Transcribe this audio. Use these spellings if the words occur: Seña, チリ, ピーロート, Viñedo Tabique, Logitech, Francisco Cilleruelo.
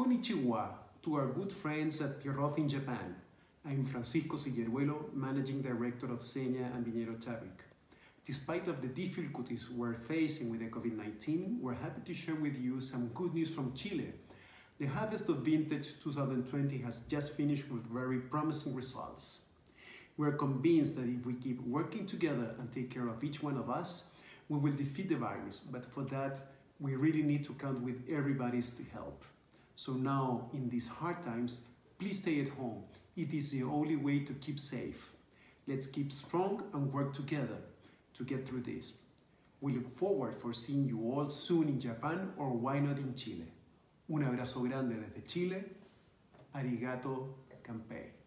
Konnichiwa to our good friends at Pierrot in Japan. I'm Francisco Cilleruelo, Managing Director of Seña and Viñedo Tabique. Despite of the difficulties we're facing with the COVID-19, we're happy to share with you some good news from Chile. The harvest of vintage 2020 has just finished with very promising results. We're convinced that if we keep working together and take care of each one of us, we will defeat the virus, but for that, we really need to count with everybody's to help. So now, in these hard times, please stay at home. It is the only way to keep safe. Let's keep strong and work together to get through this. We look forward for seeing you all soon in Japan or why not in Chile. Un abrazo grande desde Chile. Arigato, Campey.